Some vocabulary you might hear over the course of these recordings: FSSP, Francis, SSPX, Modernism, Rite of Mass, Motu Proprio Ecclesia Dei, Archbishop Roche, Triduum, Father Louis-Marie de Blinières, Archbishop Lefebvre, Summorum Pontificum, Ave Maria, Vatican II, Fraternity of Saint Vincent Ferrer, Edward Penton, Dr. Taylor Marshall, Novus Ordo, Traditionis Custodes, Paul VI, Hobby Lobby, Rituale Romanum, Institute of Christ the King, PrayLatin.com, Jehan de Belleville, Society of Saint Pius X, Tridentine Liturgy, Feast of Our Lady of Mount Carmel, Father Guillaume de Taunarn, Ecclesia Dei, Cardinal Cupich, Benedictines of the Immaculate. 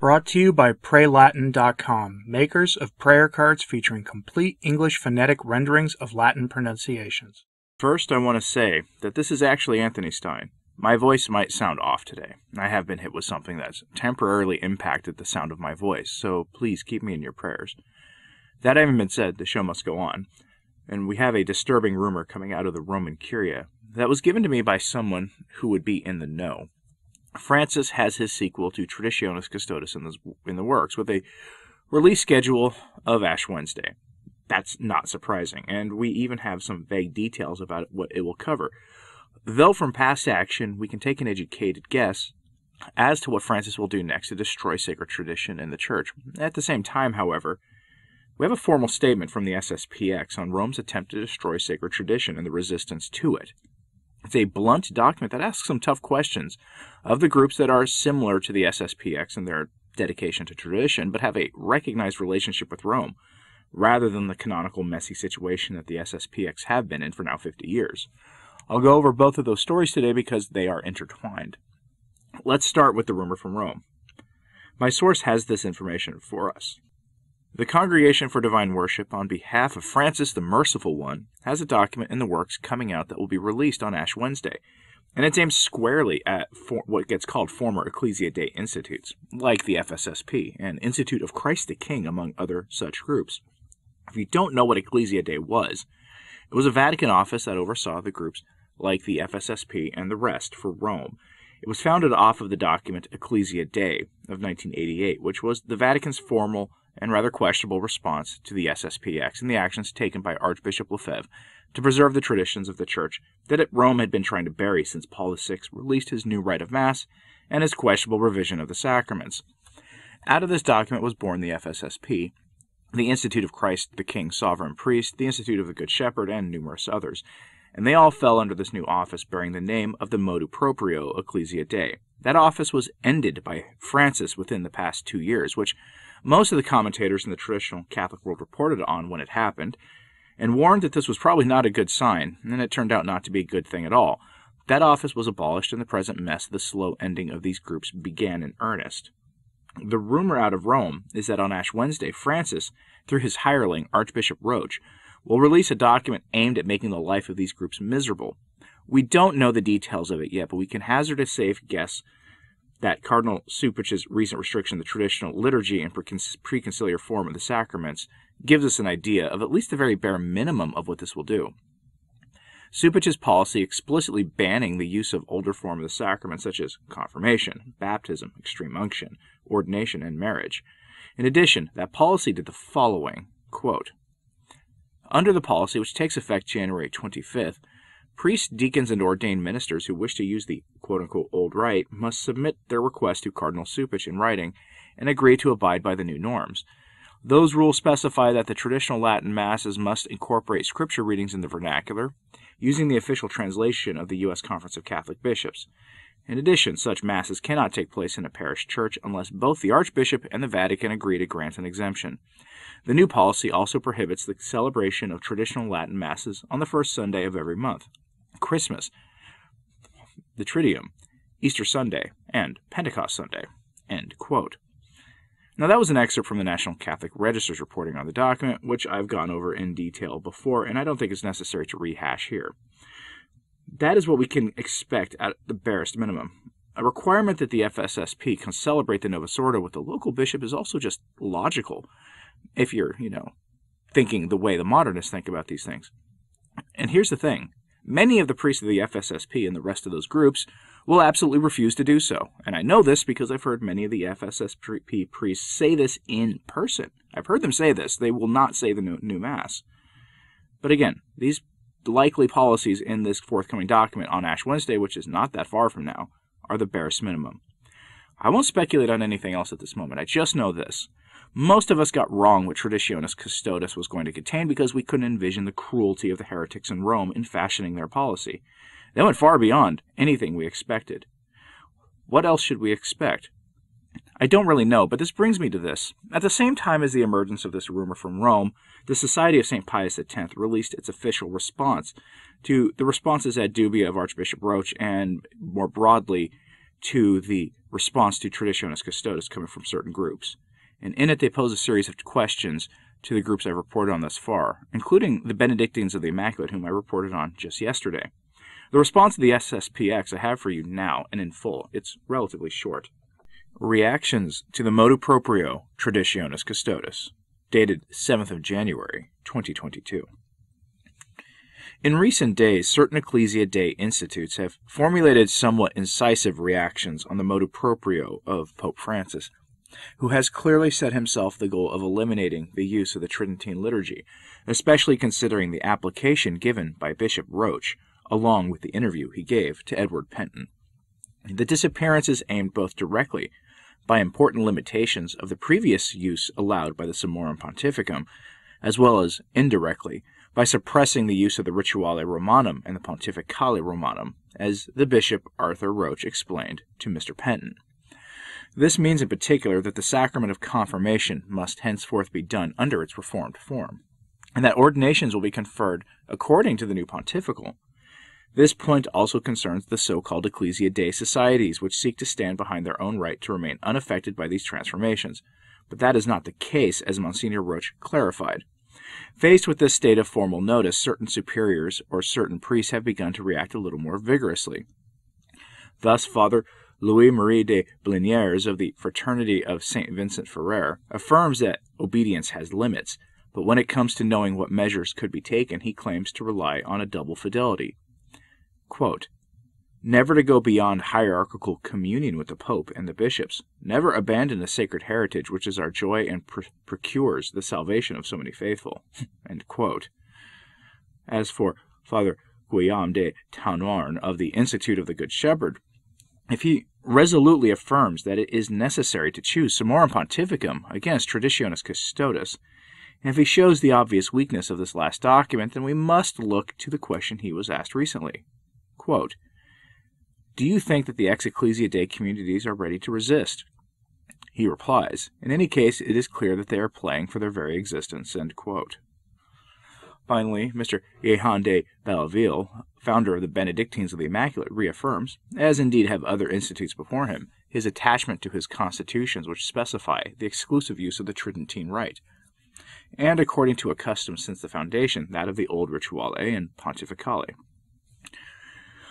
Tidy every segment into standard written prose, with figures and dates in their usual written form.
Brought to you by PrayLatin.com, makers of prayer cards featuring complete English phonetic renderings of Latin pronunciations. First, I want to say that this is actually Anthony Stine. My voice might sound off today. I have been hit with something that's temporarily impacted the sound of my voice, so please keep me in your prayers. That having been said, the show must go on, and we have a disturbing rumor coming out of the Roman Curia that was given to me by someone who would be in the know. Francis has his sequel to Traditionis Custodes in the works, with a release schedule of Ash Wednesday. That's not surprising, and we even have some vague details about what it will cover. Though from past action, we can take an educated guess as to what Francis will do next to destroy sacred tradition in the Church. At the same time, however, we have a formal statement from the SSPX on Rome's attempt to destroy sacred tradition and the resistance to it. It's a blunt document that asks some tough questions of the groups that are similar to the SSPX in their dedication to tradition, but have a recognized relationship with Rome, rather than the canonical messy situation that the SSPX have been in for now 50 years. I'll go over both of those stories today because they are intertwined. Let's start with the rumor from Rome. My source has this information for us. The Congregation for Divine Worship, on behalf of Francis the Merciful One, has a document in the works coming out that will be released on Ash Wednesday, and it's aimed squarely at what gets called former Ecclesia Dei institutes, like the FSSP and Institute of Christ the King, among other such groups. If you don't know what Ecclesia Dei was, it was a Vatican office that oversaw the groups like the FSSP and the rest for Rome. It was founded off of the document Ecclesia Dei of 1988, which was the Vatican's formal and rather questionable response to the SSPX and the actions taken by Archbishop Lefebvre to preserve the traditions of the Church that Rome had been trying to bury since Paul VI released his new Rite of Mass and his questionable revision of the sacraments. Out of this document was born the FSSP, the Institute of Christ the King, Sovereign Priest, the Institute of the Good Shepherd, and numerous others, and they all fell under this new office bearing the name of the Motu Proprio Ecclesia Dei. That office was ended by Francis within the past 2 years, which most of the commentators in the traditional Catholic world reported on when it happened, and warned that this was probably not a good sign, and it turned out not to be a good thing at all. That office was abolished, and the present mess of the slow ending of these groups began in earnest. The rumor out of Rome is that on Ash Wednesday, Francis, through his hireling, Archbishop Roche, will release a document aimed at making the life of these groups miserable. We don't know the details of it yet, but we can hazard a safe guess that Cardinal Cupich's recent restriction of the traditional liturgy and preconciliar form of the sacraments gives us an idea of at least the very bare minimum of what this will do. Cupich's policy explicitly banning the use of older form of the sacraments such as confirmation, baptism, extreme unction, ordination, and marriage. In addition, that policy did the following, quote, "Under the policy, which takes effect January 25th, priests, deacons, and ordained ministers who wish to use the quote-unquote old rite must submit their request to Cardinal Cupich in writing and agree to abide by the new norms. Those rules specify that the traditional Latin masses must incorporate scripture readings in the vernacular, using the official translation of the U.S. Conference of Catholic Bishops. In addition, such masses cannot take place in a parish church unless both the Archbishop and the Vatican agree to grant an exemption. The new policy also prohibits the celebration of traditional Latin masses on the first Sunday of every month, Christmas, the Triduum, Easter Sunday, and Pentecost Sunday." End quote. Now that was an excerpt from the National Catholic Register's reporting on the document, which I've gone over in detail before, and I don't think it's necessary to rehash here. That is what we can expect at the barest minimum. A requirement that the FSSP can celebrate the Novus Ordo with the local bishop is also just logical, if you're, thinking the way the modernists think about these things. And here's the thing. Many of the priests of the FSSP and the rest of those groups will absolutely refuse to do so. And I know this because I've heard many of the FSSP priests say this in person. I've heard them say this. They will not say the new Mass. But again, these likely policies in this forthcoming document on Ash Wednesday, which is not that far from now, are the barest minimum. I won't speculate on anything else at this moment. I just know this. Most of us got wrong what Traditionis Custodes was going to contain because we couldn't envision the cruelty of the heretics in Rome in fashioning their policy. They went far beyond anything we expected. What else should we expect? I don't really know, but this brings me to this. At the same time as the emergence of this rumor from Rome, the Society of Saint Pius X released its official response to the responses ad dubia of Archbishop Roche and, more broadly, to the response to Traditionis Custodes coming from certain groups. And in it, they pose a series of questions to the groups I've reported on thus far, including the Benedictines of the Immaculate, whom I reported on just yesterday. The response to the SSPX I have for you now and in full. It's relatively short. Reactions to the Motu Proprio Traditionis Custodes, dated 7th of January, 2022. In recent days, certain Ecclesia Dei institutes have formulated somewhat incisive reactions on the Motu Proprio of Pope Francis, who has clearly set himself the goal of eliminating the use of the Tridentine Liturgy, especially considering the application given by Bishop Roche, along with the interview he gave to Edward Penton. The disappearance is aimed both directly by important limitations of the previous use allowed by the Summorum Pontificum, as well as indirectly by suppressing the use of the Rituale Romanum and the Pontificale Romanum, as the Bishop Arthur Roche explained to Mr. Penton. This means in particular that the sacrament of confirmation must henceforth be done under its reformed form, and that ordinations will be conferred according to the new pontifical. This point also concerns the so-called Ecclesia Dei societies, which seek to stand behind their own right to remain unaffected by these transformations, but that is not the case, as Monsignor Roche clarified. Faced with this state of formal notice, certain superiors or certain priests have begun to react a little more vigorously. Thus, Father Louis-Marie de Blinières of the Fraternity of Saint Vincent Ferrer affirms that obedience has limits, but when it comes to knowing what measures could be taken, he claims to rely on a double fidelity. Quote, never to go beyond hierarchical communion with the Pope and the bishops, never abandon the sacred heritage which is our joy and procures the salvation of so many faithful. End quote. As for Father Guillaume de Taunarn of the Institute of the Good Shepherd, if he resolutely affirms that it is necessary to choose Summorum Pontificum against Traditionis Custodes, and if he shows the obvious weakness of this last document, then we must look to the question he was asked recently. Quote, do you think that the ex-Ecclesia Dei communities are ready to resist? He replies, in any case, it is clear that they are playing for their very existence, end quote. Finally, Mr. Jehan de Belleville, founder of the Benedictines of the Immaculate, reaffirms, as indeed have other institutes before him, his attachment to his constitutions which specify the exclusive use of the Tridentine Rite, and according to a custom since the foundation, that of the old Rituale and Pontificale.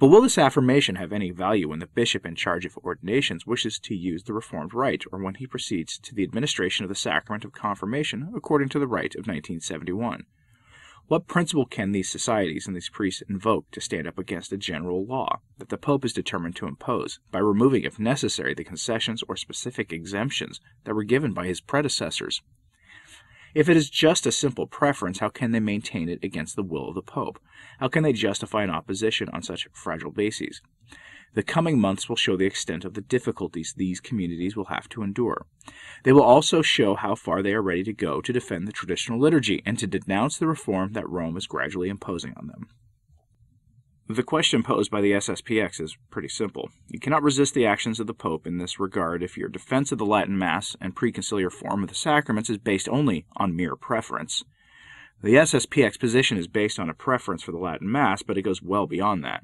But will this affirmation have any value when the bishop in charge of ordinations wishes to use the reformed rite, or when he proceeds to the administration of the sacrament of confirmation according to the rite of 1971? What principle can these societies and these priests invoke to stand up against a general law that the Pope is determined to impose by removing, if necessary, the concessions or specific exemptions that were given by his predecessors? If it is just a simple preference, how can they maintain it against the will of the Pope? How can they justify an opposition on such fragile bases? The coming months will show the extent of the difficulties these communities will have to endure. They will also show how far they are ready to go to defend the traditional liturgy and to denounce the reform that Rome is gradually imposing on them. The question posed by the SSPX is pretty simple. You cannot resist the actions of the Pope in this regard if your defense of the Latin Mass and preconciliar form of the sacraments is based only on mere preference. The SSPX position is based on a preference for the Latin Mass, but it goes well beyond that.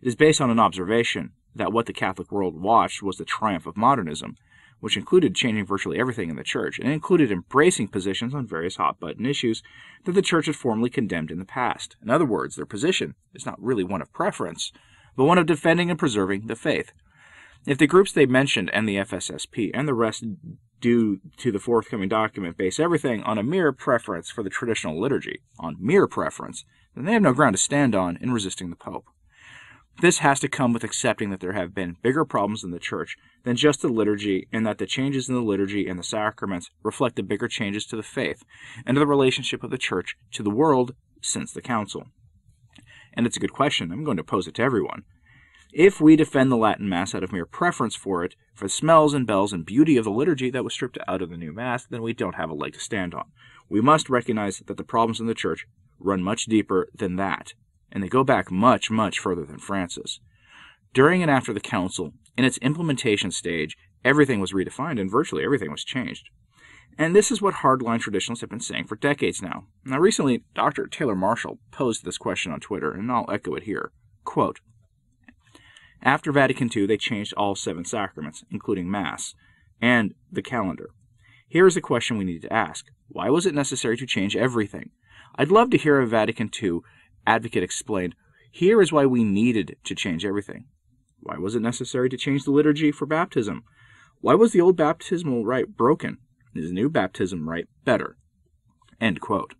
It is based on an observation that what the Catholic world watched was the triumph of modernism, which included changing virtually everything in the Church, and included embracing positions on various hot-button issues that the Church had formally condemned in the past. In other words, their position is not really one of preference, but one of defending and preserving the faith. If the groups they mentioned and the FSSP and the rest due to the forthcoming document base everything on a mere preference for the traditional liturgy, on mere preference, then they have no ground to stand on in resisting the Pope. This has to come with accepting that there have been bigger problems in the Church than just the liturgy, and that the changes in the liturgy and the sacraments reflect the bigger changes to the faith and to the relationship of the Church to the world since the Council. And it's a good question. I'm going to pose it to everyone. If we defend the Latin Mass out of mere preference for it, for the smells and bells and beauty of the liturgy that was stripped out of the new Mass, then we don't have a leg to stand on. We must recognize that the problems in the Church run much deeper than that, and they go back much, much further than Francis. During and after the Council, in its implementation stage, everything was redefined and virtually everything was changed. And this is what hardline traditionalists have been saying for decades now. Now recently, Dr. Taylor Marshall posed this question on Twitter, and I'll echo it here. Quote, After Vatican II, they changed all seven sacraments, including Mass, and the calendar. Here is a question we need to ask. Why was it necessary to change everything? I'd love to hear a Vatican II advocate explain, here is why we needed to change everything. Why was it necessary to change the liturgy for baptism? Why was the old baptismal rite broken? Is the new baptism rite better? End quote.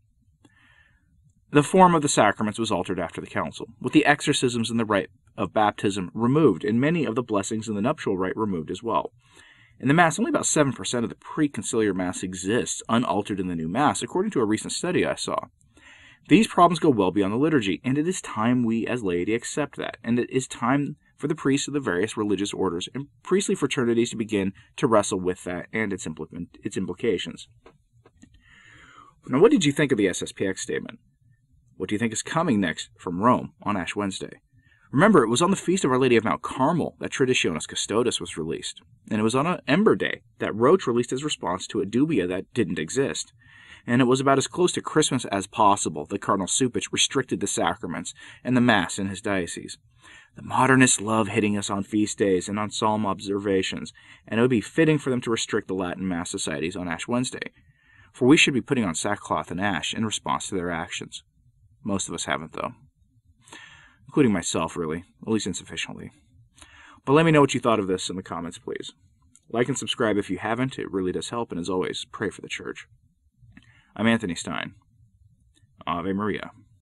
The form of the sacraments was altered after the council, with the exorcisms in the rite of baptism removed, and many of the blessings in the nuptial rite removed as well. In the Mass, only about 7% of the pre-conciliar Mass exists unaltered in the new Mass, according to a recent study I saw. These problems go well beyond the liturgy, and it is time we as laity accept that, and it is time for the priests of the various religious orders and priestly fraternities to begin to wrestle with that and its implications. Now, what did you think of the SSPX statement? What do you think is coming next from Rome on Ash Wednesday? Remember, it was on the Feast of Our Lady of Mount Carmel that Traditionis Custodes was released, and it was on Ember Day that Roche released his response to a dubia that didn't exist. And it was about as close to Christmas as possible that Cardinal Cupich restricted the sacraments and the Mass in his diocese. The modernists love hitting us on feast days and on solemn observations, and it would be fitting for them to restrict the Latin Mass societies on Ash Wednesday, for we should be putting on sackcloth and ash in response to their actions. Most of us haven't, though. Including myself, really, at least insufficiently. But let me know what you thought of this in the comments, please. Like and subscribe if you haven't, it really does help, and as always, pray for the Church. I'm Anthony Stine. Ave Maria.